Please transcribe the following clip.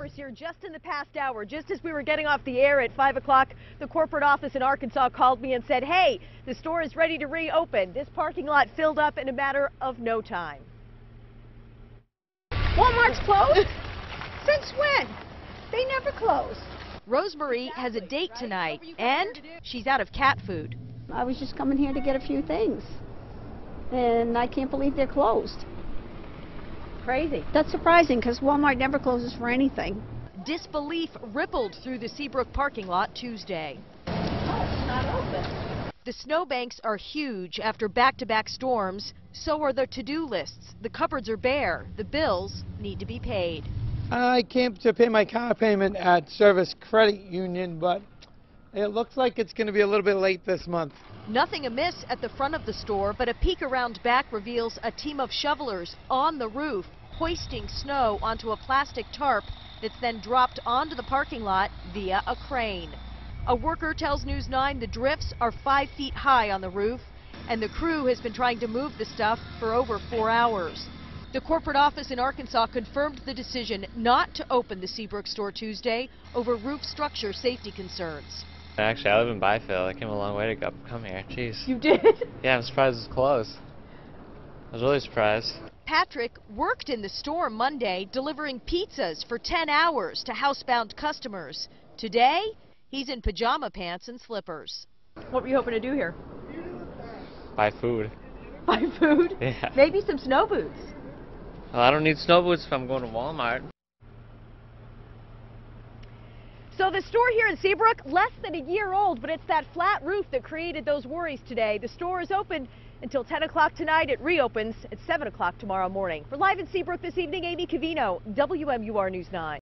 numbers here just in the past hour. Just as we were getting off the air at 5 o'clock, the corporate office in Arkansas called me and said, hey, the store is ready to reopen. This parking lot filled up in a matter of no time. Walmart's closed? Since when? They never close. Rosemary has a date tonight, and she's out of cat food. I was just coming here to get a few things, and I can't believe they're closed. Crazy. That's surprising because Walmart never closes for anything. Disbelief rippled through the Seabrook parking lot Tuesday. Oh, it's not open. The snowbanks are huge after back-to-back storms. So are the to-do lists. The cupboards are bare. The bills need to be paid. I came to pay my car payment at Service Credit Union, but it looks like it's going to be a little bit late this month. Nothing amiss at the front of the store, but a peek around back reveals a team of shovelers on the roof, hoisting snow onto a plastic tarp that's then dropped onto the parking lot via a crane. A worker tells News 9 the drifts are 5 feet high on the roof, and the crew has been trying to move the stuff for over 4 hours. The corporate office in Arkansas confirmed the decision not to open the Seabrook store Tuesday over roof structure safety concerns. Actually, I live in Byfield. I came a long way to come here. Jeez. You did? Yeah, I'm surprised it's closed. I was really surprised. Patrick worked in the store Monday, delivering pizzas for 10 hours to housebound customers. Today, he's in pajama pants and slippers. What were you hoping to do here? Buy food. Buy food? Yeah. Maybe some snow boots. Well, I don't need snow boots if I'm going to Walmart. So the store here in Seabrook, less than a year old, but it's that flat roof that created those worries today. The store is open until 10 o'clock tonight. It reopens at 7 o'clock tomorrow morning. For Live in Seabrook this evening, Amy Covino, WMUR News 9.